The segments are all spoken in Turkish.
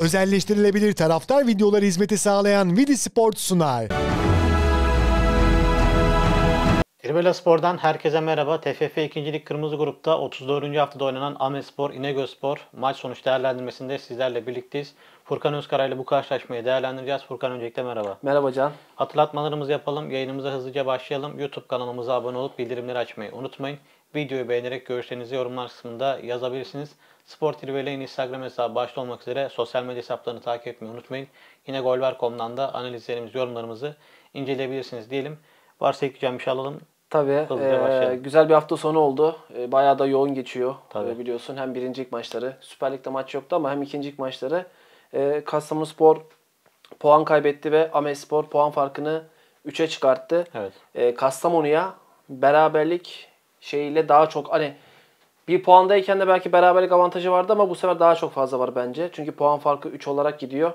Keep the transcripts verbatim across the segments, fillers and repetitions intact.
Özelleştirilebilir taraftar videoları hizmeti sağlayan VidiSport sunar. Trivela Spor'dan herkese merhaba. T F F ikinci. Lig Kırmızı Grup'ta otuz dördüncü haftada oynanan Amedspor, İnegölspor maç sonuç değerlendirmesinde sizlerle birlikteyiz. Furkan Özkara ile bu karşılaşmayı değerlendireceğiz. Furkan, öncelikle merhaba. Merhaba Can. Hatırlatmalarımızı yapalım. Yayınımıza hızlıca başlayalım. YouTube kanalımıza abone olup bildirimleri açmayı unutmayın. Videoyu beğenerek görüşlerinizi yorumlar kısmında yazabilirsiniz. Spor Trivela'nın Instagram hesabı başta olmak üzere sosyal medya hesaplarını takip etmeyi unutmayın. Yine golver nokta com'dan da analizlerimizi, yorumlarımızı inceleyebilirsiniz diyelim. Varsa ekleyeceğim bir şey alalım. Tabii. E, güzel bir hafta sonu oldu. E, bayağı da yoğun geçiyor. Tabii. Biliyorsun, hem birincilik maçları, Süper Lig'de maç yoktu ama hem ikincilik maçları. E, Kastamonu Spor puan kaybetti ve Amedspor puan farkını üçe çıkarttı. Evet. E, Kastamonu'ya beraberlik şeyiyle daha çok, hani bir puandayken de belki beraberlik avantajı vardı ama bu sefer daha çok fazla var bence. Çünkü puan farkı üç olarak gidiyor.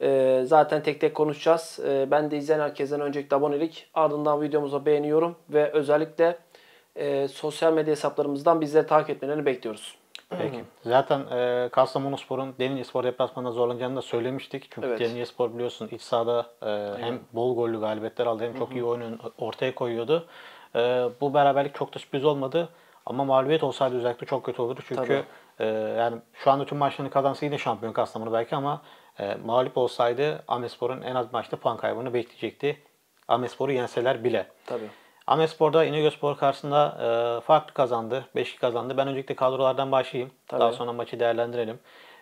E, zaten tek tek konuşacağız. E, ben de izleyen herkesten öncelikle abonelik, ardından videomuza beğeniyorum ve özellikle e, sosyal medya hesaplarımızdan bizleri takip etmelerini bekliyoruz. Peki. Zaten e, Kastamonu Spor'un Denizlispor deplasmanında zorlanacağını da söylemiştik. Çünkü evet. Denizlispor biliyorsun iç sahada e, hem bol gollü galibiyetler aldı, hem Hı -hı. çok iyi oyunu ortaya koyuyordu. E, bu beraberlik çok da sürpriz olmadı ama mağlubiyet olsaydı özellikle çok kötü olurdu. Çünkü e, yani şu anda tüm maçlarını kazansa yine şampiyon Kastamonu belki ama e, mağlup olsaydı Amedspor'un en az maçta puan kaybını bekleyecekti. Amedspor'u yenseler bile. Tabii. Amedspor'da İnegölspor karşısında e, farklı kazandı. beş iki kazandı. Ben öncelikle kadrolardan başlayayım. Tabii. Daha sonra maçı değerlendirelim.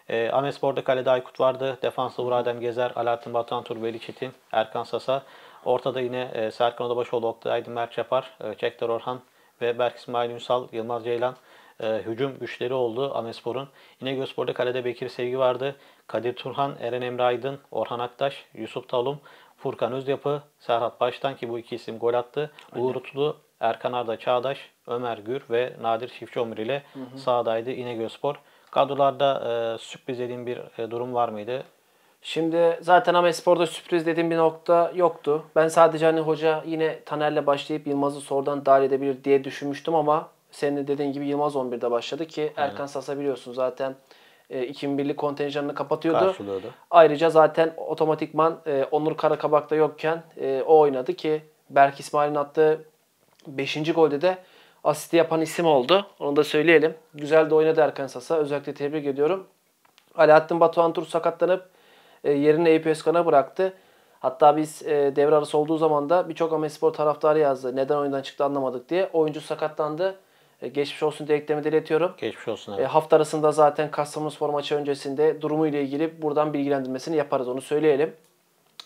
E, Amedspor'da Kaleda Aykut vardı. Defansta Uğur Adem Gezer, Alaattin Batuhan Tur, Veli Çetin, Erkan Sasa. Ortada yine e, Serkan Odabaşoğlu, Oktaydin Mert Çapar, e, Çekdar Orhan ve Berk İsmail Ünsal, Yılmaz Ceylan. E, hücum güçleri oldu Amedspor'un. İnegölspor'da kalede Bekir Sevgi vardı. Kadir Turhan, Eren Emre Aydın, Orhan Aktaş, Yusuf Talum, Furkan Özyapı, Serhat Baştan ki bu iki isim gol attı. Aynen. Uğur Utlu, Erkan Arda Çağdaş, Ömer Gür ve Nadir Çiftçioğlu ile hı hı. sahadaydı İnegölspor. Kadrolarda e, sürpriz dediğim bir e, durum var mıydı? Şimdi zaten Amedspor'da sürpriz dediğim bir nokta yoktu. Ben sadece hani hoca yine Taner'le başlayıp Yılmaz'ı sonradan dahil edebilir diye düşünmüştüm ama senin de dediğin gibi Yılmaz on birde başladı ki Aynen. Erkan Sasa biliyorsun zaten iki bin birlik kontenjanını kapatıyordu. Ayrıca zaten otomatikman e, Onur Karakabak'ta yokken e, o oynadı ki Berk İsmail'in attığı beşinci golde de asisti yapan isim oldu. Onu da söyleyelim. Güzel de oynadı Erkan Sasa. Özellikle tebrik ediyorum. Alaattin Batuhan Tur sakatlanıp e, yerini Eyüp Özkan'a bıraktı. Hatta biz e, devre arası olduğu zaman da birçok Amedspor taraftarı yazdı. Neden oyundan çıktı anlamadık diye. Oyuncu sakatlandı. Geçmiş olsun dileklerimi iletiyorum. Geçmiş olsun. Evet. E, hafta arasında zaten Kastamonu Spor maçı öncesinde durumu ile ilgili buradan bilgilendirmesini yaparız, onu söyleyelim.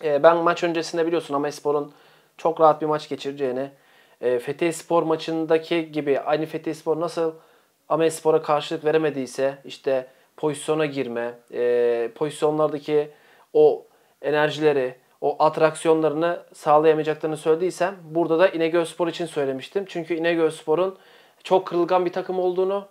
E, ben maç öncesinde biliyorsun Amedspor'un çok rahat bir maç geçireceğini, e, Fethiyespor maçındaki gibi aynı Fethiyespor nasıl Amedspor'a karşılık veremediyse işte pozisyona girme, e, pozisyonlardaki o enerjileri, o atraksiyonlarını sağlayamayacaklarını söylediysem burada da İnegölspor için söylemiştim. Çünkü İnegölspor'un çok kırılgan bir takım olduğunu,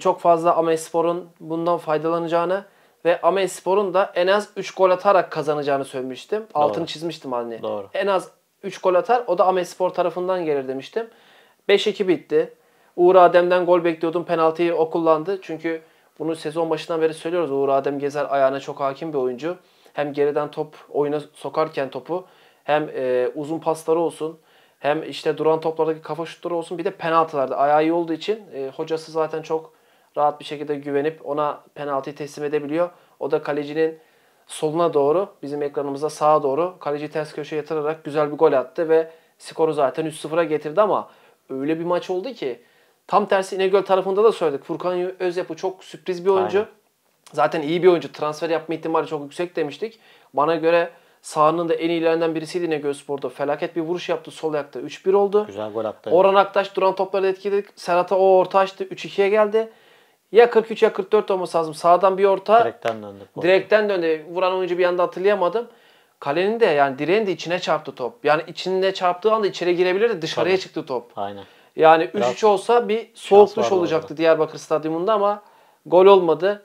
çok fazla Amedspor'un bundan faydalanacağını ve Amedspor'un da en az üç gol atarak kazanacağını söylemiştim. Doğru. Altını çizmiştim hani. Doğru. En az üç gol atar, o da Amedspor tarafından gelir demiştim. beş iki bitti. Uğur Adem'den gol bekliyordum. Penaltıyı o kullandı. Çünkü bunu sezon başından beri söylüyoruz. Uğur Adem Gezer ayağına çok hakim bir oyuncu. Hem geriden top oyuna sokarken topu, hem e, uzun pasları olsun, hem işte duran toplardaki kafa şutları olsun, bir de penaltılarda ayağı iyi olduğu için e, hocası zaten çok rahat bir şekilde güvenip ona penaltıyı teslim edebiliyor. O da kalecinin soluna doğru, bizim ekranımıza sağa doğru kaleci ters köşeye yatırarak güzel bir gol attı ve skoru zaten üç sıfıra getirdi ama öyle bir maç oldu ki tam tersi İnegöl tarafında da söyledik. Furkan Özyapı çok sürpriz bir oyuncu. Aynen. Zaten iyi bir oyuncu. Transfer yapma ihtimali çok yüksek demiştik. Bana göre sahanın da en iyilerinden birisiydi İnegölspor'da. Felaket bir vuruş yaptı. Sol ayakta üç bir oldu. Güzel gol attı. Orhan Aktaş duran topları etkiledi. Serhat'a o orta açtı. üç ikiye geldi. Ya kırk üç ya kırk dört olması lazım. Sağdan bir orta. Direkten döndü. Direkten döndü. Vuran oyuncu bir anda hatırlayamadım. Kalenin de yani direğin de içine çarptı top. Yani içine çarptığı anda içeri girebilirdi. Dışarıya Tabii. çıktı top. Aynen. Yani üç üç olsa bir soğuk duş olacaktı orada. Diyarbakır Stadyumunda ama gol olmadı.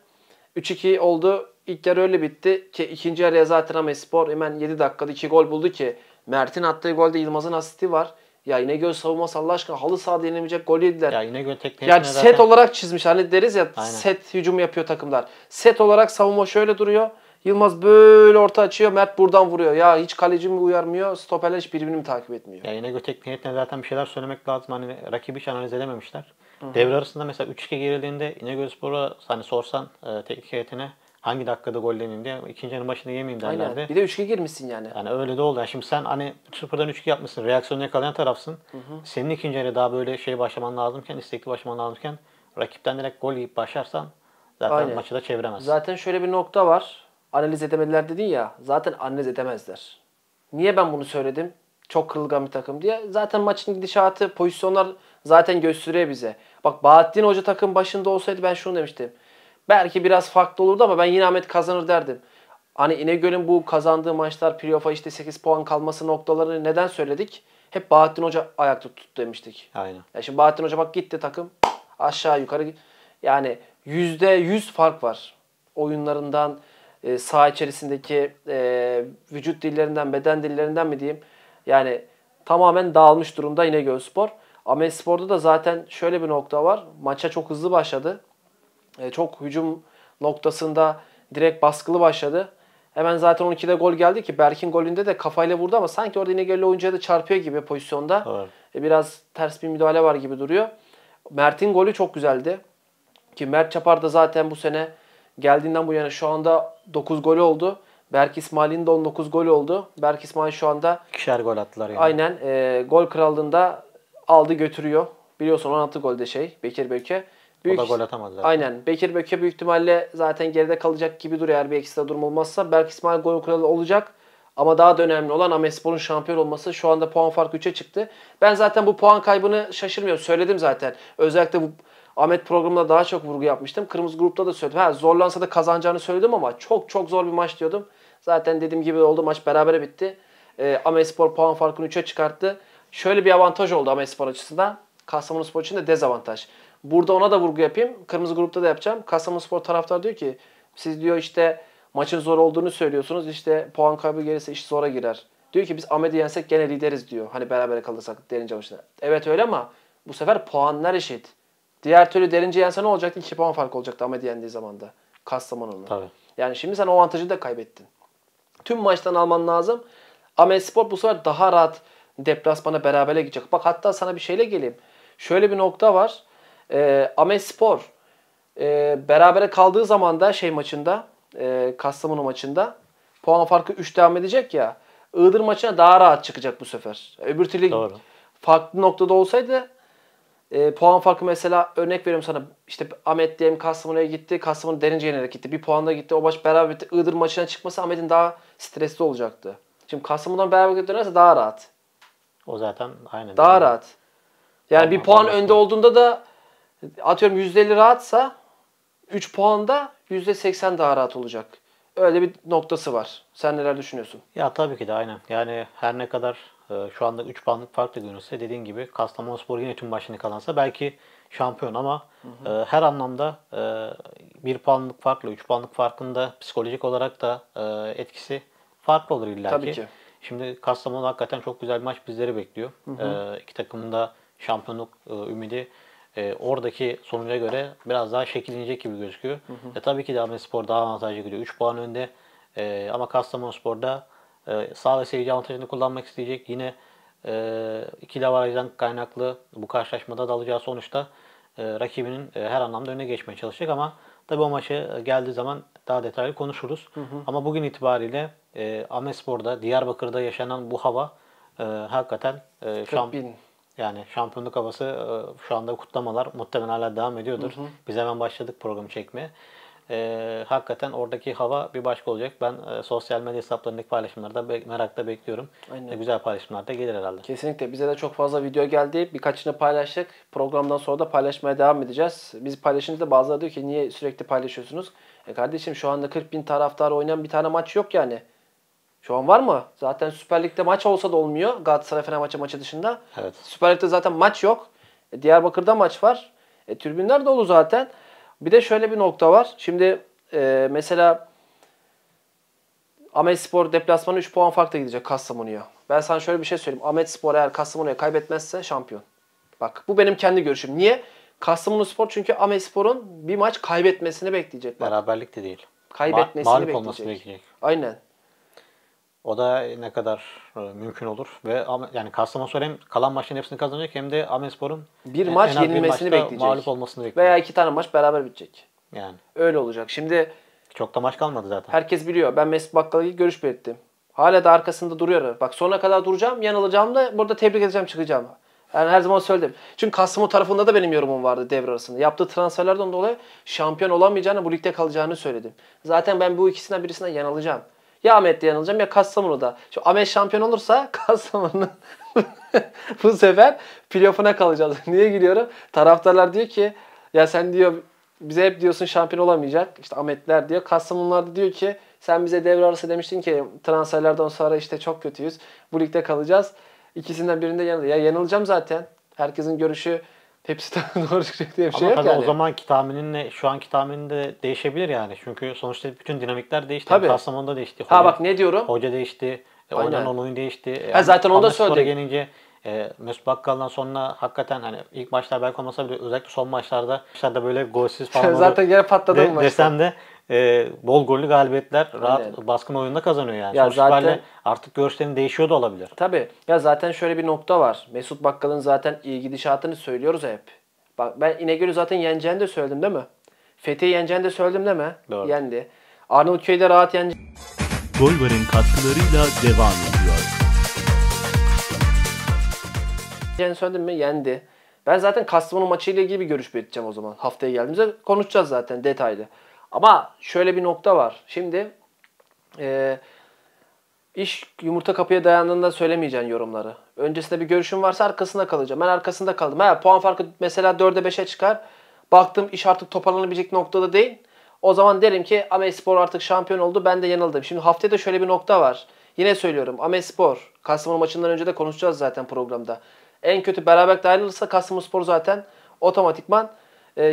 üç iki oldu. İlk yarı öyle bitti ki ikinci yarıya zaten Amedspor hemen yedi dakikada iki gol buldu ki Mert'in attığı golde Yılmaz'ın asisti var. Ya İnegöl savunması Allah aşkına halı sahada yenilemeyecek gol yediler. Ya İnegöl tekniği yani set zaten olarak çizmiş. Hani deriz ya Aynen. set hücum yapıyor takımlar. Set olarak savunma şöyle duruyor. Yılmaz böyle orta açıyor. Mert buradan vuruyor. Ya hiç kaleci mi uyarmıyor? Stoperler hiç birbirini mi takip etmiyor? Ya İnegöl teknik heyetine zaten bir şeyler söylemek lazım. Hani rakibi hiç analiz edememişler. Hı. Devre arasında mesela üç iki gerildiğinde İnegölspor'a hani sorsan e, teknik heyetine hangi dakikada golleneyim diye ikinci yarının başında yemeyeyim derlerdi. Aynen. Bir de üçe girmişsin yani. Yani öyle de oldu. Yani şimdi sen hani sıfırdan üçe yapmışsın. Reaksiyonu yakalayan tarafsın. Hı hı. Senin ikinci yarı daha böyle şey başlaman lazımken, istekli başlaman lazımken rakipten direkt gol yiyip başlarsan zaten aynen, maçı da çeviremezsin. Zaten şöyle bir nokta var. Analiz edemediler dedin ya. Zaten analiz edemezler. Niye ben bunu söyledim? Çok kırılgan bir takım diye. Zaten maçın gidişatı, pozisyonlar zaten gösteriyor bize. Bak Bahattin Hoca takım başında olsaydı ben şunu demiştim. Belki biraz farklı olurdu ama ben yine Ahmet kazanır derdim. Hani İnegöl'ün bu kazandığı maçlar, playoff'a işte sekiz puan kalması noktalarını neden söyledik? Hep Bahattin Hoca ayakta tuttu demiştik. Aynen. Ya şimdi Bahattin Hoca bak gitti, takım aşağı yukarı. Yani yüzde yüz fark var. Oyunlarından, e, saha içerisindeki e, vücut dillerinden, beden dillerinden mi diyeyim? Yani tamamen dağılmış durumda İnegölspor. Amedspor'da da zaten şöyle bir nokta var. Maça çok hızlı başladı. Çok hücum noktasında direkt baskılı başladı. Hemen zaten on ikide gol geldi ki Berk'in golünde de kafayla vurdu ama sanki orada İnegöl'lü oyuncuya da çarpıyor gibi pozisyonda. Evet. Biraz ters bir müdahale var gibi duruyor. Mert'in golü çok güzeldi. Ki Mert Çapar da zaten bu sene geldiğinden bu yana şu anda dokuz golü oldu. Berk İsmail'in de on dokuz golü oldu. Berk İsmail şu anda ikişer gol attılar yani. Aynen. E, gol krallığında aldı götürüyor. Biliyorsun on altı golde şey Bekir Böke. Büyük, o da gol atamadı zaten. Aynen. Bekir Böke büyük ihtimalle zaten geride kalacak gibi duruyor eğer bir ekstra durum olmazsa. Berk İsmail gol kralı olacak. Ama daha da önemli olan Amedspor'un şampiyon olması. Şu anda puan farkı üçe çıktı. Ben zaten bu puan kaybını şaşırmıyorum. Söyledim zaten. Özellikle bu Ahmet programında daha çok vurgu yapmıştım. Kırmızı grupta da söyledim. Ha, zorlansa da kazanacağını söyledim ama çok çok zor bir maç diyordum. Zaten dediğim gibi oldu. Maç berabere bitti. E, Amedspor puan farkını üçe çıkarttı. Şöyle bir avantaj oldu Amedspor açısından. Kastamonu Spor için de dezavantaj. Burada ona da vurgu yapayım. Kırmızı grupta da yapacağım. Kastamonu Spor taraftarı diyor ki siz diyor işte maçın zor olduğunu söylüyorsunuz. İşte puan kaybı gelirse iş zora girer. Diyor ki biz Ahmet'i yensek gene lideriz diyor. Hani beraber kalırsak derince başına. Evet öyle ama bu sefer puanlar eşit. Diğer türlü derince yense ne olacaktı? iki puan fark olacaktı Ahmet'i yendiği zaman da. Kastamonu'nun. Yani şimdi sen o avantajı da kaybettin. Tüm maçtan alman lazım. Amedspor bu sefer daha rahat deplasmana berabere gidecek. Bak hatta sana bir şeyle geleyim. Şöyle bir nokta var. E, Amedspor e, berabere kaldığı zaman da şey maçında e, Kastamonu maçında puan farkı üç devam edecek ya, Iğdır maçına daha rahat çıkacak bu sefer. Öbür türlü doğru, farklı noktada olsaydı e, puan farkı mesela örnek veriyorum sana, işte Ahmet diyelim Kastamonu'ya gitti, Kastamonu derince yenerek gitti, bir puanda gitti, o maç beraber bitti. Iğdır maçına çıkması Ahmet'in daha stresli olacaktı. Şimdi Kastamonu'dan beraber dönerse daha rahat. O zaten aynen. Daha yani rahat. Yani tamam, bir puan anladım, önde olduğunda da atıyorum yüzde elli rahatsa üç puanda yüzde seksen daha rahat olacak. Öyle bir noktası var. Sen neler düşünüyorsun? Ya tabii ki de aynen. Yani her ne kadar e, şu anda üç puanlık farkla görünse, dediğin gibi Kastamonuspor yine tüm başını kazansa belki şampiyon ama hı hı. E, her anlamda e, bir puanlık farkla üç puanlık farkında psikolojik olarak da e, etkisi farklı olur illaki. Tabii ki. Şimdi Kastamonu hakikaten çok güzel bir maç bizleri bekliyor. Hı hı. E, iki takımın da şampiyonluk e, ümidi E, oradaki sonuca göre biraz daha şekillenecek gibi gözüküyor. Hı hı. E, tabii ki de Amedspor daha avantajlı gidiyor. üç puan önde e, ama Kastamonuspor'da e, sağ ve seyirci avantajını kullanmak isteyecek. Yine e, ikili avarajdan kaynaklı bu karşılaşmada da alacağı sonuçta e, rakibinin e, her anlamda önüne geçmeye çalışacak ama tabii o maçı geldiği zaman daha detaylı konuşuruz. Hı hı. Ama bugün itibariyle e, Amedspor'da, Diyarbakır'da yaşanan bu hava e, hakikaten e, şampiyon. Yani şampiyonluk havası, şu anda kutlamalar muhtemelen hala devam ediyordur. Hı hı. Biz hemen başladık programı çekmeye. E, hakikaten oradaki hava bir başka olacak. Ben e, sosyal medya hesaplarındaki paylaşımlarda be merakla bekliyorum. E, güzel paylaşımlar da gelir herhalde. Kesinlikle. Bize de çok fazla video geldi. Birkaçını paylaştık. Programdan sonra da paylaşmaya devam edeceğiz. Biz paylaşınca bazıları diyor ki niye sürekli paylaşıyorsunuz? E kardeşim şu anda kırk bin taraftar oynayan bir tane maç yok yani. Şu an var mı? Zaten Süper Lig'de maç olsa da olmuyor. Galatasaray-Fener maçı maçı dışında. Evet. Süper Lig'de zaten maç yok. E, Diyarbakır'da maç var. E, tribünler dolu zaten. Bir de şöyle bir nokta var. Şimdi e, mesela Amedspor deplasmanı üç puan farkla gidecek Kastamonu'ya. Ben sana şöyle bir şey söyleyeyim. Amedspor eğer Kastamonu'ya kaybetmezse şampiyon. Bak bu benim kendi görüşüm. Niye? Kastamonu Spor çünkü Amedspor'un bir maç kaybetmesini bekleyecek. Bak. Beraberlik de değil. kaybetmesini Ma bekleyecek. Olması bekleyecek. Aynen. O da ne kadar mümkün olur ve yani Kastamonu hem kalan maçların hepsini kazanacak hem de Amedspor'un bir maç yenilmesini bekleyecek. Mağlup olmasını bekleyecek. Veya iki tane maç beraber bitecek. Yani öyle olacak. Şimdi çok da maç kalmadı zaten. Herkes biliyor. Ben Mesut Bakkal'a görüş belirttim. Hala da arkasında duruyor. Bak sonuna kadar duracağım, yanılacağım da burada tebrik edeceğim, çıkacağım. Yani her zaman söyledim. Çünkü Kastamonu tarafında da benim yorumum vardı devre arasında. Yaptığı transferlerden dolayı şampiyon olamayacağını, bu ligde kalacağını söyledim. Zaten ben bu ikisinden birisinden yanılacağım. Ya Ahmet'le yanılacağım ya Kastamonu'da. Şimdi Ahmet şampiyon olursa Kastamonu bu sefer playoff'una kalacağız. Niye gülüyorum? Taraftarlar diyor ki ya sen diyor bize hep diyorsun şampiyon olamayacak. İşte Ahmetler diyor. Kastamonular da diyor ki sen bize devre arası demiştin ki transferlerden sonra işte çok kötüyüz. Bu ligde kalacağız. İkisinden birinde yanılacağım. Ya yanılacağım zaten. Herkesin görüşü hepsi doğru çıkacak diye bir şey ama yok yani. Ama o zamanki tahmininle şu anki tahminin de değişebilir yani. Çünkü sonuçta bütün dinamikler değişti. Tabii. Kastamonu'da değişti. Hoca, ha bak ne diyorum? Hoca değişti. Oynanan oyun değişti. Ha, zaten onu da söyledik. Gelince e, Mesut Bakkal'dan sonra hakikaten hani ilk maçlar belki olmasa bile özellikle son maçlarda maçlarda böyle golsüz falan zaten gene patladı de, maçta. Desem de e, bol gollü galibiyetler rahat aynen. Baskın oyunda kazanıyor yani. Ya zaten artık görüşlerin değişiyor da olabilir. Tabii. Ya zaten şöyle bir nokta var. Mesut Bakkal'ın zaten iyi gidişatını söylüyoruz hep. Bak ben İnegöl'ü zaten yeneceğini de söyledim değil mi? Fethi'yi yeneceğini de söyledim değil mi? Doğru. Yendi. Arnavutköy'de rahat yeneceğini. Golvar'ın katkılarıyla devam ediyor. Yeneceğini söyledim mi? Yendi. Ben zaten Kastamonu maçıyla ilgili bir görüş belirteceğim o zaman. Haftaya geldiğimizde konuşacağız zaten detaylı. Ama şöyle bir nokta var. Şimdi e, iş yumurta kapıya dayandığında söylemeyeceksin yorumları. Öncesinde bir görüşün varsa arkasında kalacağım. Ben arkasında kaldım. Ha, puan farkı mesela dörde beşe çıkar. Baktım iş artık toparlanabilecek noktada değil. O zaman derim ki Amedspor artık şampiyon oldu. Ben de yanıldım. Şimdi haftaya da şöyle bir nokta var. Yine söylüyorum. Amedspor. Kastamonu maçından önce de konuşacağız zaten programda. En kötü beraber ayrılırsa Kastamonu Spor zaten otomatikman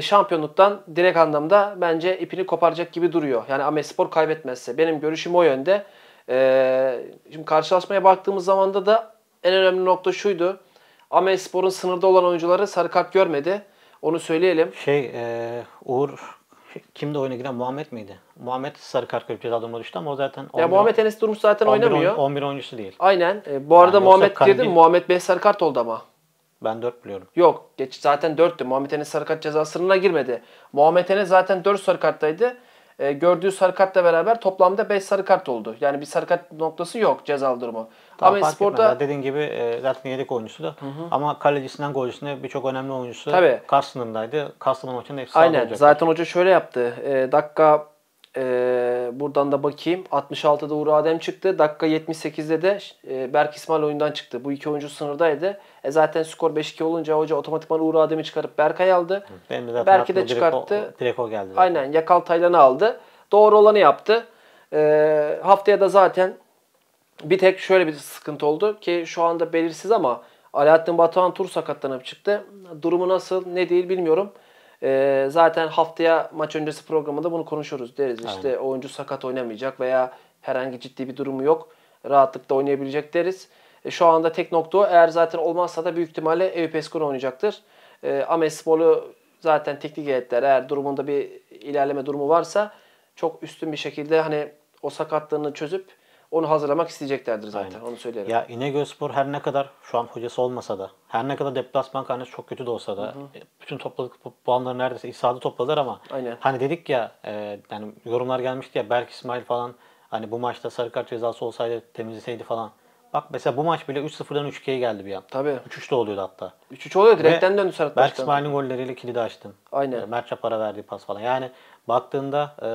şampiyonluktan direkt anlamda bence ipini koparacak gibi duruyor. Yani Amedspor kaybetmezse. Benim görüşüm o yönde. Ee, şimdi karşılaşmaya baktığımız zaman da da en önemli nokta şuydu. Amedspor'un sınırda olan oyuncuları sarı kart görmedi. Onu söyleyelim. Şey e, Uğur kimde oyuna giren? Muhammed miydi? Muhammed sarı kart görüp cezalandırma düştü ama o zaten on bir, ya Muhammed Enes Durmuş zaten oynamıyor. on bir oyuncusu değil. Aynen. E, bu arada yani Muhammed girdi. Muhammed beş sarı kart oldu ama. Ben dört biliyorum. Yok. Geç, zaten dörttü. Muhammed Enes sarı kart ceza sınırına girmedi. Muhammed Enes zaten dört sarı karttaydı. E, gördüğü sarı kartla beraber toplamda beş sarı kart oldu. Yani bir sarı kart noktası yok cezalı durumu. Tamam, Amedspor'da dediğin gibi e, zaten yedek oyuncusu da. Hı hı. Ama kalecisinden golcüsüne birçok önemli oyuncusu tabii. Kas sınırındaydı. Kastamonu maçının hepsi sağda olacak. Zaten hoca şöyle yaptı. E, dakika e, buradan da bakayım. altmış altıda Uğur Adem çıktı. Dakika yetmiş sekizde de e, Berk İsmail oyundan çıktı. Bu iki oyuncu sınırdaydı. E zaten skor beş iki olunca hoca otomatikman Uğur Adem'i çıkarıp Berkay aldı. Berk'i de çıkarttı. Direkt o, direkt o geldi. Zaten. Aynen. Yakal Taylan'ı aldı. Doğru olanı yaptı. E, haftaya da zaten bir tek şöyle bir sıkıntı oldu ki şu anda belirsiz ama Alaattin Batuhan Tur sakatlanıp çıktı. Durumu nasıl ne değil bilmiyorum. E, zaten haftaya maç öncesi programında bunu konuşuruz deriz. Aynen. İşte oyuncu sakat oynamayacak veya herhangi ciddi bir durumu yok. Rahatlıkla oynayabilecek deriz. Şu anda tek nokta o. Eğer zaten olmazsa da büyük ihtimalle Evspor oynayacaktır. E, Amedspor'u zaten teknik heyetler eğer durumunda bir ilerleme durumu varsa çok üstün bir şekilde hani o sakatlığını çözüp onu hazırlamak isteyeceklerdir zaten. Aynen. Onu söylerim. Ya İnegölspor her ne kadar şu an hocası olmasa da, her ne kadar deplasman karnesi çok kötü de olsa da, hı hı. bütün topladık puanları neredeyse ihsada topladılar ama aynen. Hani dedik ya, e, yani yorumlar gelmişti ya Berk İsmail falan hani bu maçta sarı kart cezası olsaydı temizleseydi falan. Bak mesela bu maç bile üç sıfırdan üç ikiye geldi bir an. Tabii. üç üçte oluyordu hatta. üç üç oluyor. Direkten döndü sarı karttan. Berk İsmail'in golleriyle kilidi açtım. Aynen. Mert Çapar'a verdiği pas falan. Yani baktığında e,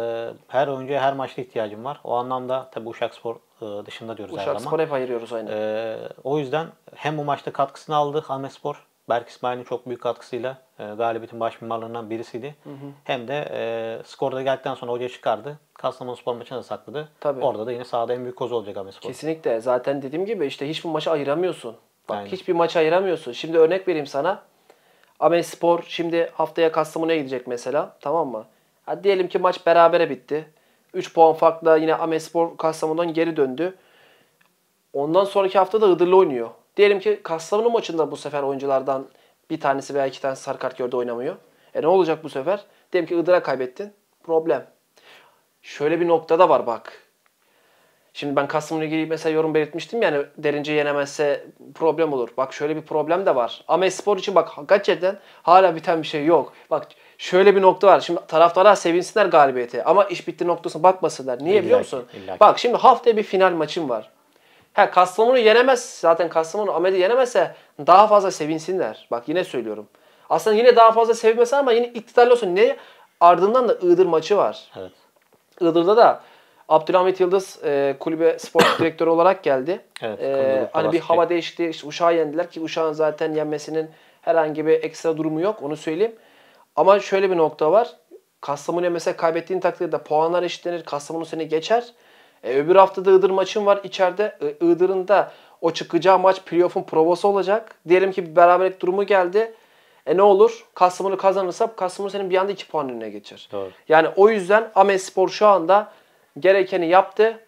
her oyuncuya her maçta ihtiyacım var. O anlamda tabii Uşakspor e, dışında diyoruz Uşak her zaman. Uşakspor'u hep ayırıyoruz aynen. E, o yüzden hem bu maçta katkısını aldı Amedspor. Berk İsmail'in çok büyük katkısıyla e, galibiyetin baş mimarlarından birisiydi. Hı hı. Hem de e, skorda geldikten sonra hoca çıkardı. Kastamonu Spor maçını da sakladı. Tabii. Orada da yine sahada en büyük koz olacak Amedspor. Kesinlikle. Zaten dediğim gibi işte hiçbir maçı ayıramıyorsun. Bak aynen. Hiçbir maçı ayıramıyorsun. Şimdi örnek vereyim sana. Amedspor şimdi haftaya Kastamonu'ya gidecek mesela. Tamam mı? Hadi diyelim ki maç berabere bitti. üç puan farkla yine Amedspor Kastamonu'dan geri döndü. Ondan sonraki hafta da Iğdır'la oynuyor. Diyelim ki Kastamonu maçında bu sefer oyunculardan bir tanesi veya iki tane sarı kart gördü oynamıyor. E ne olacak bu sefer? Diyelim ki Iğdır'a kaybettin. Problem. şöyle bir noktada var bak. Şimdi ben Kastamonu ilgili mesela yorum belirtmiştim, yani Derince yenemezse problem olur. Bak şöyle bir problem de var. Amedspor için bak gerçekten hala biten bir şey yok. Bak şöyle bir nokta var. Şimdi taraftarlar sevinsinler galibiyete ama iş bitti noktasına bakmasınlar. Niye biliyor musun? Bak şimdi haftaya bir final maçım var. Ha, Kastamonu yenemez. Zaten Kastamonu Amed'i yenemezse daha fazla sevinsinler. Bak yine söylüyorum. Aslında yine daha fazla sevinmesin ama yine iktidarlı olsun. Ne? Ardından da Iğdır maçı var. Evet. Iğdır'da da Abdülhamit Yıldız e, kulübe spor direktörü olarak geldi. Evet, e, hani bir hava değişti. İşte Uşak'ı yendiler ki Uşak'ın zaten yenmesinin herhangi bir ekstra durumu yok. Onu söyleyeyim. Ama şöyle bir nokta var. Kastamonu'ya mesela kaybettiğin takdirde puanlar eşitlenir. Kastamonu seni geçer. E, öbür haftada Iğdır maçın var içeride. E, Iğdır'ın da o çıkacağı maç playoff'un provası olacak. Diyelim ki bir beraberlik durumu geldi. E ne olur? Kastamonu kazanırsa Kastamonu senin bir anda iki puan önüne geçer. Doğru. Yani o yüzden Amedspor şu anda gerekeni yaptı.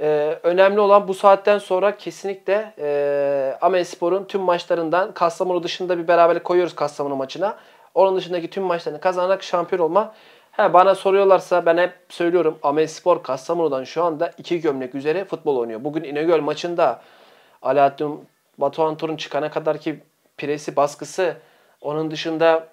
Ee, önemli olan bu saatten sonra kesinlikle e, Amedspor'un tüm maçlarından Kastamonu dışında bir beraberlik koyuyoruz Kastamonu maçına. Onun dışındaki tüm maçlarını kazanarak şampiyon olma. He, bana soruyorlarsa ben hep söylüyorum, Amedspor Kastamonu'dan şu anda iki gömlek üzere futbol oynuyor. Bugün İnegöl maçında Alaattin Batuhan Tur'un çıkana kadar ki presi, baskısı, onun dışında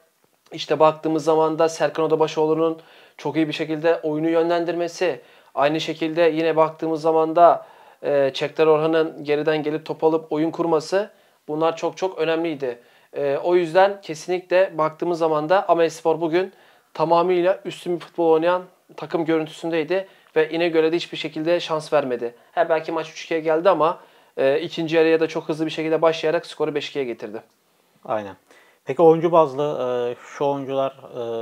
işte baktığımız zaman da Serkan Odabaşoğlu'nun çok iyi bir şekilde oyunu yönlendirmesi. Aynı şekilde yine baktığımız zaman da e, Çekdar Orhan'ın geriden gelip top alıp oyun kurması, bunlar çok çok önemliydi. E, o yüzden kesinlikle baktığımız zaman da Amedspor bugün tamamıyla üstün bir futbol oynayan takım görüntüsündeydi. Ve İnegöl'e de hiçbir şekilde şans vermedi. He, belki maç üç ikiye geldi ama e, ikinci yarıya da çok hızlı bir şekilde başlayarak skoru beş ikiye getirdi. Aynen. Peki oyuncu bazlı e, şu oyuncular...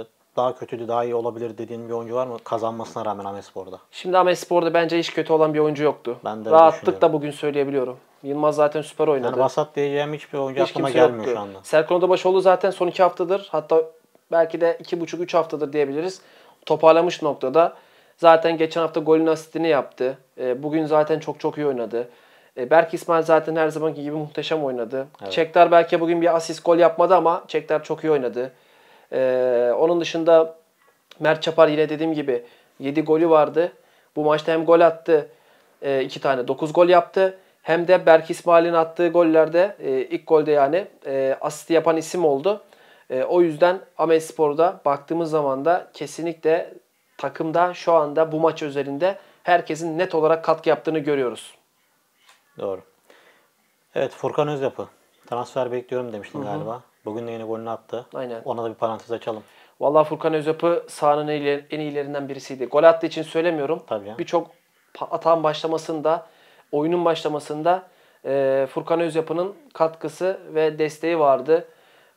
E... daha kötüydü, daha iyi olabilir dediğin bir oyuncu var mı kazanmasına rağmen Amedspor'da? Şimdi Amedspor'da bence hiç kötü olan bir oyuncu yoktu. Ben de rahatlıkla bugün söyleyebiliyorum. Yılmaz zaten süper oynadı. Yani vasat diyeceğim hiçbir oyuncu hiç aklıma gelmiyor yoktu şu anda. Serkan Odabaşoğlu zaten son iki haftadır, hatta belki de iki buçuk üç haftadır diyebiliriz, toparlamış noktada. Zaten geçen hafta golün asistini yaptı. Bugün zaten çok çok iyi oynadı. Berk İsmail zaten her zamanki gibi muhteşem oynadı. Evet. Çekdar belki bugün bir asist gol yapmadı ama Çekdar çok iyi oynadı. Ee, onun dışında Mert Çapar yine dediğim gibi yedi golü vardı. Bu maçta hem gol attı, e, iki tane dokuz gol yaptı. Hem de Berk İsmail'in attığı gollerde e, ilk golde yani e, asisti yapan isim oldu. E, o yüzden Amedspor'da baktığımız zaman da kesinlikle takımda şu anda bu maç üzerinde herkesin net olarak katkı yaptığını görüyoruz. Doğru. Evet, Furkan Özyapı. Transfer bekliyorum demiştin, hı-hı, galiba. Bugün de yine golünü attı. Aynen. Ona da bir parantez açalım. Vallahi Furkan Özyapı sahanın en iyilerinden birisiydi. Gol attığı için söylemiyorum. Birçok atağın başlamasında, oyunun başlamasında e, Furkan Özyapı'nın katkısı ve desteği vardı.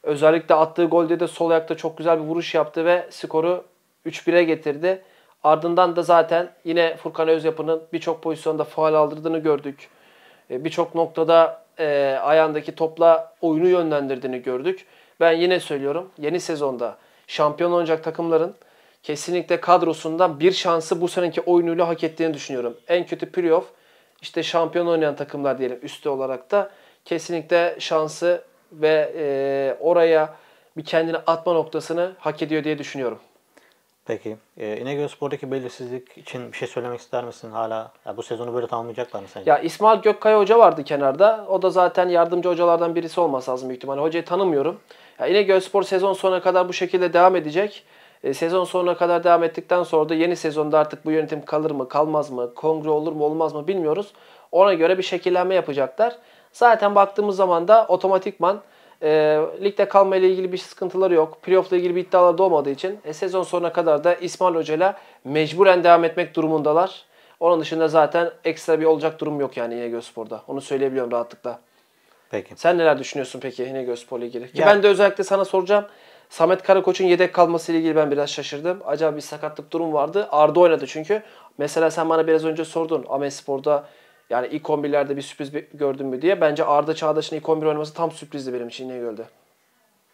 Özellikle attığı golde de sol ayakta çok güzel bir vuruş yaptı ve skoru üç bire getirdi. Ardından da zaten yine Furkan Özyapı'nın birçok pozisyonda faul aldırdığını gördük. E, birçok noktada E, ayağındaki topla oyunu yönlendirdiğini gördük. Ben yine söylüyorum, yeni sezonda şampiyon olacak takımların kesinlikle kadrosundan bir şansı bu seneki oyunuyla hak ettiğini düşünüyorum. En kötü playoff, işte şampiyon oynayan takımlar diyelim üstü olarak da kesinlikle şansı ve e, oraya bir kendini atma noktasını hak ediyor diye düşünüyorum. Peki. E, İnegölspor'daki belirsizlik için bir şey söylemek ister misin hala? Ya bu sezonu böyle tamamlayacaklar mı sence? Ya İsmail Gökkaya hoca vardı kenarda. O da zaten yardımcı hocalardan birisi olması lazım büyük ihtimalle. Hocayı tanımıyorum. Ya İnegölspor sezon sonuna kadar bu şekilde devam edecek. E, sezon sonuna kadar devam ettikten sonra da yeni sezonda artık bu yönetim kalır mı, kalmaz mı, kongre olur mu, olmaz mı bilmiyoruz. Ona göre bir şekillenme yapacaklar. Zaten baktığımız zaman da otomatikman E, ligde kalmayla ilgili bir sıkıntıları yok. Playoff'la ilgili bir iddiaları da olmadığı için e, sezon sonuna kadar da İsmail Hoca'yla mecburen devam etmek durumundalar. Onun dışında zaten ekstra bir olacak durum yok yani İnegölspor'da. Onu söyleyebiliyorum rahatlıkla. Peki. Sen neler düşünüyorsun peki İnegölspor'la ilgili? Ki ben de özellikle sana soracağım. Samet Karakoç'un yedek kalması ile ilgili ben biraz şaşırdım. Acaba bir sakatlık durum vardı. Arda oynadı çünkü. Mesela sen bana biraz önce sordun. Amedspor'da yani ilk on birlerde bir sürpriz gördün mü diye. Bence Arda Çağdaş'ın ilk on bir oynaması tam sürprizdi benim için İnegöl'de.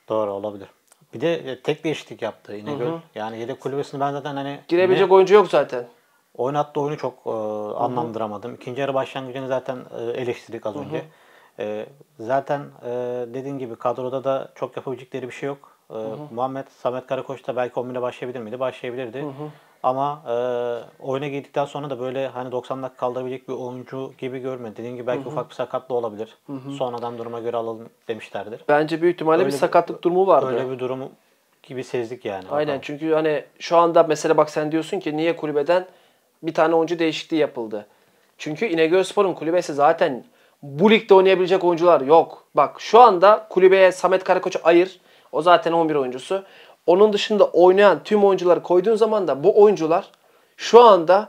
Doğru, olabilir. Bir de tek değişiklik yaptı İnegöl. Hı hı. Yani yedek kulübesini ben zaten hani... Girebilecek oyuncu yok zaten. Oynattığı oyunu çok e, anlamlandıramadım. İkinci yarı başlangıcını zaten e, eleştirdik az hı hı. önce. E, zaten e, dediğin gibi kadroda da çok yapabilecekleri bir şey yok. E, hı hı. Muhammed, Samet Karakoç da belki on bire başlayabilir miydi? Başlayabilirdi. Hı hı. Ama e, oyuna girdikten sonra da böyle hani doksan dakika kaldırabilecek bir oyuncu gibi görmedi. Dediğim gibi belki Hı -hı. ufak bir sakatlığı olabilir. Hı -hı. Sonradan duruma göre alalım demişlerdir. Bence büyük ihtimalle öyle bir sakatlık bir, durumu vardı. Öyle bir durum gibi sezdik yani. Aynen bakalım. Çünkü hani şu anda mesela bak sen diyorsun ki niye kulübeden bir tane oyuncu değişikliği yapıldı. Çünkü İnegölspor'un kulübesi zaten bu ligde oynayabilecek oyuncular yok. Bak şu anda kulübeye Samet Karakoç ayır. O zaten on bir oyuncusu. Onun dışında oynayan tüm oyuncuları koyduğun zaman da bu oyuncular şu anda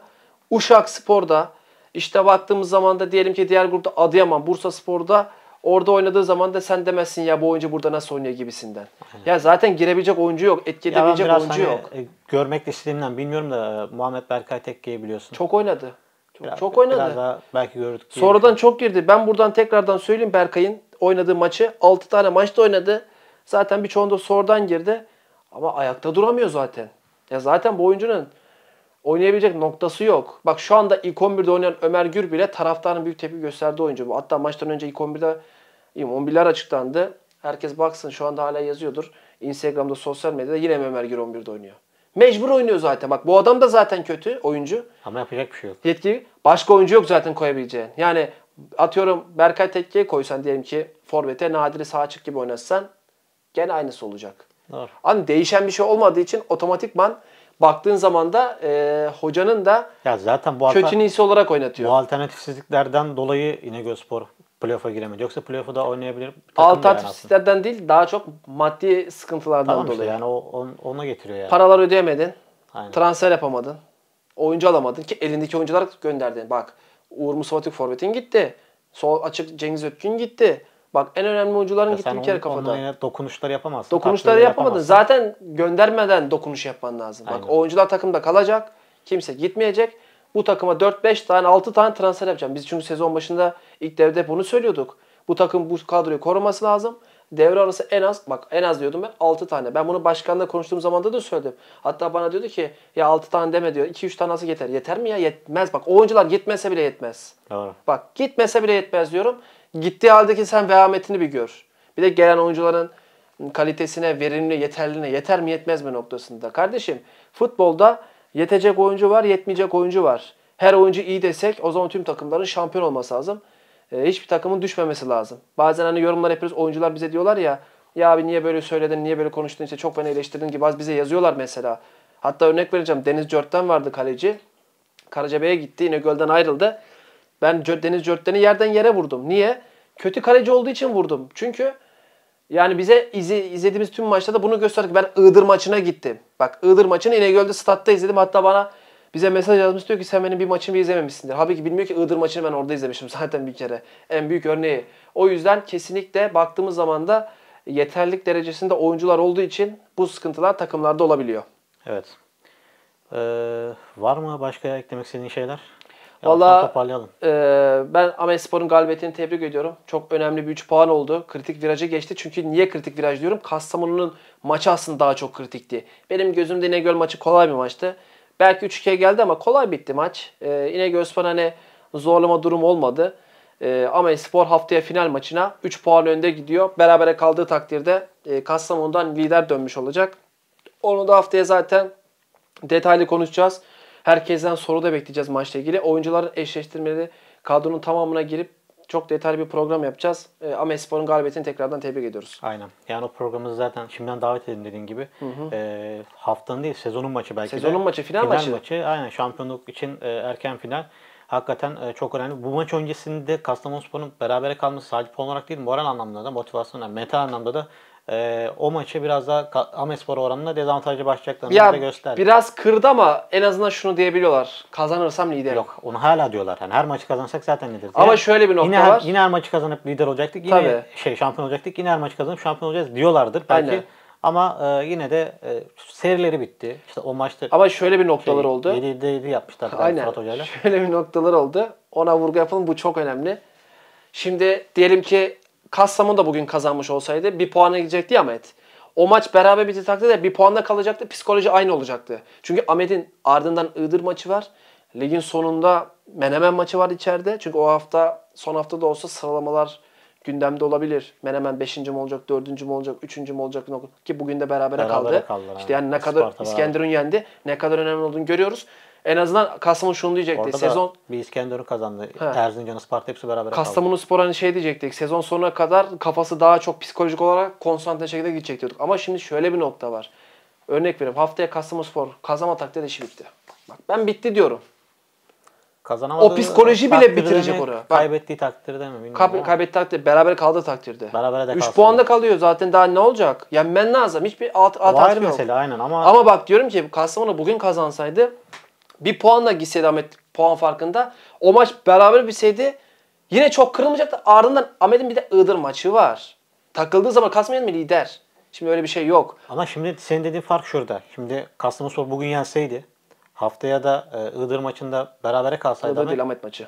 Uşak Spor'da, işte baktığımız zaman da diyelim ki diğer grupta Adıyaman, Bursa Spor'da orada oynadığı zaman da sen demezsin ya bu oyuncu burada nasıl oynuyor gibisinden. Aynen. Ya zaten girebilecek oyuncu yok, etki edebilecek oyuncu hani yok. E, görmek de istediğimden bilmiyorum da e, Muhammed Berkay tekkeyi biliyorsun. Çok oynadı. Çok, biraz, çok oynadı. Biraz daha belki gördük. Sonradan çok girdi. Ben buradan tekrardan söyleyeyim Berkay'ın oynadığı maçı. altı tane maçta oynadı. Zaten birçoğunda sorudan girdi. Ama ayakta duramıyor zaten. Ya zaten bu oyuncunun oynayabilecek noktası yok. Bak şu anda ilk on birde oynayan Ömer Gür bile taraftarın büyük tepki gösterdiği oyuncu. Hatta maçtan önce ilk on birde on birler açıklandı. Herkes baksın şu anda hala yazıyordur. Instagram'da, sosyal medyada yine Ömer Gür on birde oynuyor. Mecbur oynuyor zaten. Bak bu adam da zaten kötü oyuncu. Ama yapacak bir şey yok. Yetkili. Başka oyuncu yok zaten koyabileceğin. Yani atıyorum Berkay Tekke'ye koysan diyelim ki forvete, Nadir'i sağ açık gibi oynatsan gene aynısı olacak. Hani değişen bir şey olmadığı için otomatikman baktığın zaman da e, hocanın da ya zaten bu kötü niyisi olarak oynatıyor. Bu alternatifsizliklerden dolayı İnegölspor playoff'a giremedi. Yoksa playoff'u da oynayabilir. Alternatifsizliklerden yani değil, daha çok maddi sıkıntılardan tamam dolayı. Işte yani o, ona getiriyor yani. Paralar ödeyemedin, aynen, transfer yapamadın, oyuncu alamadın ki elindeki oyuncular gönderdin. Bak Uğur Musovatik forvetin gitti, sol açık Cengiz Ötkün gitti. Bak en önemli oyuncuların gittiği bir kere kafada. Dokunuşları yapamazsın. Dokunuşları yapamadın. Yapamazsın. Zaten göndermeden dokunuş yapman lazım. Aynen. Bak oyuncular takımda kalacak. Kimse gitmeyecek. Bu takıma dört beş tane, altı tane transfer yapacağım. Biz çünkü sezon başında ilk devrede bunu söylüyorduk. Bu takım bu kadroyu koruması lazım. Devre arası en az, bak en az diyordum ben altı tane. Ben bunu başkanla konuştuğum zamanda da söyledim. Hatta bana diyordu ki ya altı tane deme diyor. iki üç tane nasıl yeter? Yeter mi ya? Yetmez. Bak oyuncular gitmese bile yetmez. Doğru. Bak gitmese bile yetmez diyorum. Gittiği haldeki sen vehametini bir gör. Bir de gelen oyuncuların kalitesine, verimliliğine, yeterliliğine, yeter mi yetmez mi noktasında. Kardeşim futbolda yetecek oyuncu var, yetmeyecek oyuncu var. Her oyuncu iyi desek o zaman tüm takımların şampiyon olması lazım. Ee, hiçbir takımın düşmemesi lazım. Bazen hani yorumlar yapıyoruz, oyuncular bize diyorlar ya, ya abi niye böyle söyledin, niye böyle konuştun, işte çok fena eleştirdin gibi bazı bize yazıyorlar mesela. Hatta örnek vereceğim, Deniz Cört'ten vardı kaleci. Karacabey'e gitti, İnegöl'den ayrıldı. Ben Deniz Cört'ten'i yerden yere vurdum. Niye? Kötü kaleci olduğu için vurdum. Çünkü yani bize izi, izlediğimiz tüm maçlarda bunu gösterdik. Ben Iğdır maçına gittim. Bak Iğdır maçını İnegöl'de statta izledim. Hatta bana bize mesaj yazmış, diyor ki sen benim bir maçımı izlememişsindir. Tabii ki bilmiyor ki Iğdır maçını ben orada izlemişim zaten bir kere. En büyük örneği. O yüzden kesinlikle baktığımız zaman da yeterlilik derecesinde oyuncular olduğu için bu sıkıntılar takımlarda olabiliyor. Evet. Ee, var mı başka eklemek istediğin şeyler? Valla e, ben Amedspor'un galibiyetini tebrik ediyorum. Çok önemli bir üç puan oldu. Kritik viraja geçti. Çünkü niye kritik viraj diyorum? Kastamonu'nun maçı aslında daha çok kritikti. Benim gözümde İnegöl maçı kolay bir maçtı. Belki üç ikiye geldi ama kolay bitti maç. E, İnegölspor hani zorlama durumu olmadı. E, Amedspor haftaya final maçına üç puan önde gidiyor. Berabere kaldığı takdirde e, Kastamonu'dan lider dönmüş olacak. Onu da haftaya zaten detaylı konuşacağız. Herkesten soru da bekleyeceğiz maçla ilgili. Oyuncuların eşleştirmeleri, kadronun tamamına girip çok detaylı bir program yapacağız. E, Amedspor'un galibiyetini tekrardan tebrik ediyoruz. Aynen. Yani o programımızı zaten şimdiden davet edin dediğin gibi. Hı hı. E, haftanın değil, sezonun maçı belki sezonun de. Sezonun maçı, final, final maçı. maçı. Aynen. Şampiyonluk için e, erken final. Hakikaten e, çok önemli. Bu maç öncesinde Kastamonuspor'un berabere kalması sadece puan olarak değil, moral anlamda da, motivasyonla, meta anlamda da Ee, o maçı biraz daha Amedspor oranına dezavantajlı başlayacaklarını ya, da gösterdi. Biraz kırdı ama en azından şunu diyebiliyorlar. Kazanırsam lider. Yok, onu hala diyorlar. Yani her maçı kazansak zaten lider. Ama yani şöyle bir nokta yine var. Her, yine her maçı kazanıp lider olacaktık. Yine Tabii. şey şampiyon olacaktık. Yine her maçı kazanıp şampiyon olacağız diyorlardır belki. Aynen. Ama e, yine de e, serileri bitti. İşte o maçta ama şöyle bir noktalar şey, oldu. yedi yedi yapmışlar. Aynen. Fırat Hoca'yla. Şöyle bir noktalar oldu. Ona vurgu yapalım. Bu çok önemli. Şimdi diyelim ki Kastamonu da bugün kazanmış olsaydı bir puana gidecekti ya Ahmet. O maç beraber bitti takdirde bir puanda kalacaktı. Psikoloji aynı olacaktı. Çünkü Ahmet'in ardından Iğdır maçı var. Ligin sonunda Menemen maçı var içeride. Çünkü o hafta son hafta da olsa sıralamalar gündemde olabilir. Menemen beşinci mi olacak, dördüncü mü olacak, üçüncü mü olacak ki bugün de berabere, berabere kaldı. kaldı. İşte yani ne kadar İskenderun yendi, ne kadar önemli olduğunu görüyoruz. En azından Kastamonu şunu diyecekti. Orada sezon bir İskenderun kazandı. Erzincan, Isparta hepsi beraber kaldı. Kastamonu Spor hani şey diyecektik. Sezon sonuna kadar kafası daha çok psikolojik olarak konsantre şekilde gidecek diyorduk. Ama şimdi şöyle bir nokta var. Örnek vereyim. Haftaya Kastamonu Spor kazama takdirde işi bitti. Bak ben bitti diyorum. Kazanamadığı o psikoloji bile bitirecek mi? Oraya. Kaybettiği takdirde mi bilmiyorum. Kaybettiği takdirde, beraber kaldığı takdirde. Berabere de üç puanda kalıyor zaten, daha ne olacak? Yenmen lazım. Hiçbir alt alt var yok. Mesela aynen ama ama bak diyorum ki Kastamonu bugün kazansaydı, bir puanla gitseydi Ahmet puan farkında, o maç beraber bitseydi yine çok kırılmayacaktı. Ardından Ahmet'in bir de Iğdır maçı var. Takıldığı zaman Kastamonu mi lider? Şimdi öyle bir şey yok. Ama şimdi senin dediğin fark şurada. Şimdi Kastamonuspor bugün yenseydi, haftaya da e, Iğdır maçında berabere kalsaydı. Iğdır değil, Ahmet maçı.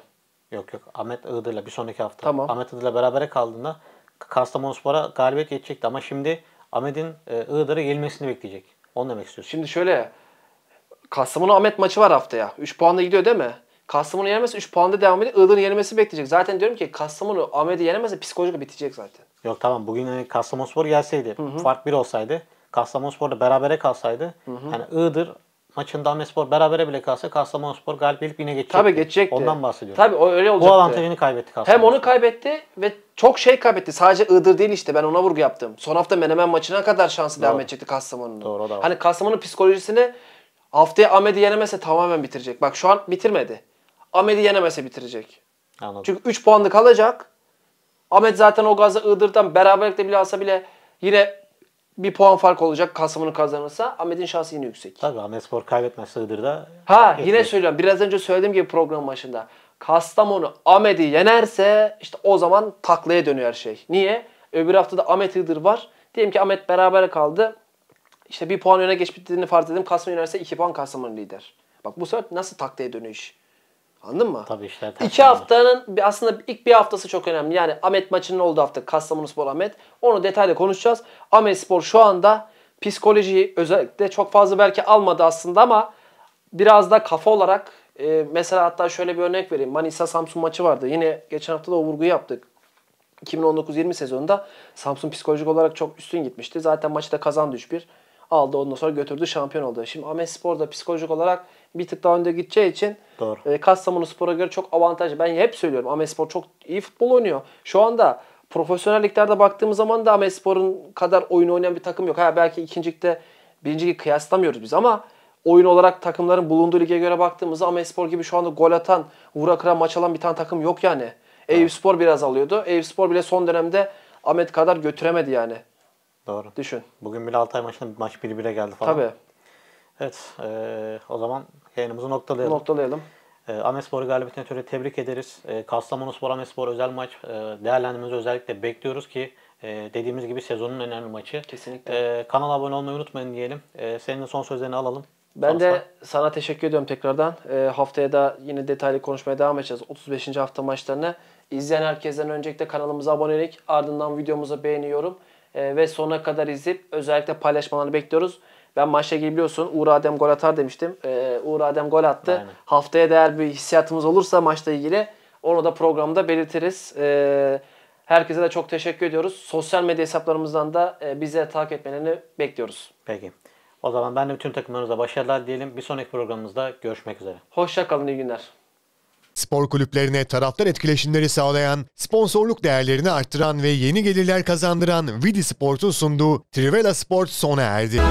Yok yok. Ahmet Iğdır'la bir sonraki hafta. Tamam. Ahmet Iğdır'la berabere kaldığında Kastamonuspor'a galibiyet geçecekti. Ama şimdi Ahmet'in e, Iğdır'a gelmesini bekleyecek. Onu demek istiyorsun. Şimdi şöyle, Kastamonu Ahmet maçı var haftaya. üç puanla gidiyor değil mi? Kastamonu yenemezse üç puanda devam edip Iğdır'ın yenilmesi bekleyecek. Zaten diyorum ki Kastamonu Ahmet'i yenemezse psikolojik bitecek zaten. Yok tamam, bugün hani Kastamonuspor gelseydi, hı hı, fark bir olsaydı, Kastamonuspor'da berabere kalsaydı, hı hı, yani Iğdır maçında Amedspor berabere bile kalsa Kastamonuspor galip gelip yine geçecekti. Tabii geçecekti. Ondan bahsediyorum. Tabii öyle olacaktı. Bu avantajını kaybetti Kastamonuspor. Hem onu kaybetti ve çok şey kaybetti. Sadece Iğdır değil işte, ben ona vurgu yaptım. Son hafta Menemen maçına kadar şansı doğru devam edecekti Kastamonu'nun. Doğru, doğru. Hani Kastamonu'nun psikolojisini haftaya Ahmet'i yenemezse tamamen bitirecek. Bak şu an bitirmedi. Ahmet'i yenemezse bitirecek. Anladım. Çünkü üç puanlı kalacak. Ahmet zaten o gazla Iğdır'dan beraberlikle bile alsa bile yine bir puan fark olacak. Kasım'ını kazanırsa Ahmet'in şansı yine yüksek. Tabii Amedspor kaybetmezse Iğdır'da. Ha yetmez. Yine söylüyorum. Biraz önce söylediğim gibi program başında. Kastamonu Ahmet'i yenerse işte o zaman taklaya dönüyor her şey. Niye? Öbür haftada Ahmet Iğdır var. Diyelim ki Ahmet beraber kaldı. İşte bir puan öne geçtiğini fark ettim. Kastamonu yenerse iki puan Kastamonu lider. Bak bu sefer nasıl taklaya dönüyor iş. Anladın mı? Tabii işte. İki haftanın aslında ilk bir haftası çok önemli. Yani Ahmet maçının olduğu hafta Kastamonuspor Ahmet. Onu detaylı konuşacağız. Amedspor şu anda psikolojiyi özellikle çok fazla belki almadı aslında ama biraz da kafa olarak e, mesela hatta şöyle bir örnek vereyim. Manisa Samsun maçı vardı. Yine geçen hafta da o vurguyu yaptık. iki bin on dokuz yirmi sezonunda Samsun psikolojik olarak çok üstün gitmişti. Zaten maçı da kazandı üç bir. Aldı, ondan sonra götürdü, şampiyon oldu. Şimdi Amedspor da psikolojik olarak bir tık daha önde gideceği için e, Kastamonuspor'a göre çok avantajlı. Ben hep söylüyorum, Amedspor çok iyi futbol oynuyor. Şu anda profesyonel liglerde baktığımız zaman da Amedspor'un kadar oyun oynayan bir takım yok. Ha belki ikincilikte birinciliği kıyaslamıyoruz biz ama oyun olarak takımların bulunduğu lige göre baktığımızda Amedspor gibi şu anda gol atan, vura kıran, maç alan bir tane takım yok yani. Evspor biraz alıyordu. Evspor bile son dönemde Ahmet kadar götüremedi yani. Doğru. Düşün. Bugün bile Altay maçında maç bir bire geldi falan. Tabii. Evet. E, o zaman yayınımızı noktalayalım. Noktalayalım. E, Amedspor galibiyetine göre tebrik ederiz. E, Kastamonuspor Amedspor özel maç e, değerlendirmemizi özellikle bekliyoruz ki e, dediğimiz gibi sezonun önemli maçı. Kesinlikle. E, kanala abone olmayı unutmayın diyelim. E, senin de son sözlerini alalım. Ben Asla. de sana teşekkür ediyorum tekrardan. E, haftaya da yine detaylı konuşmaya devam edeceğiz. otuz beşinci hafta maçlarını. İzleyen herkesten öncelikle kanalımıza abonelik, ardından videomuza beğeniyorum. Ve sonuna kadar izleyip özellikle paylaşmalarını bekliyoruz. Ben maçla ilgili biliyorsun Uğur Adem gol atar demiştim. Ee, Uğur Adem gol attı. Aynen. Haftaya değer bir hissiyatımız olursa maçla ilgili onu da programda belirtiriz. Ee, herkese de çok teşekkür ediyoruz. Sosyal medya hesaplarımızdan da bize takip etmelerini bekliyoruz. Peki. O zaman ben de bütün takımlarımıza başarılar diyelim. Bir sonraki programımızda görüşmek üzere. Hoşça kalın, iyi günler. Spor kulüplerine taraftar etkileşimleri sağlayan, sponsorluk değerlerini arttıran ve yeni gelirler kazandıran VidiSport'un sunduğu Trivela Spor sona erdi.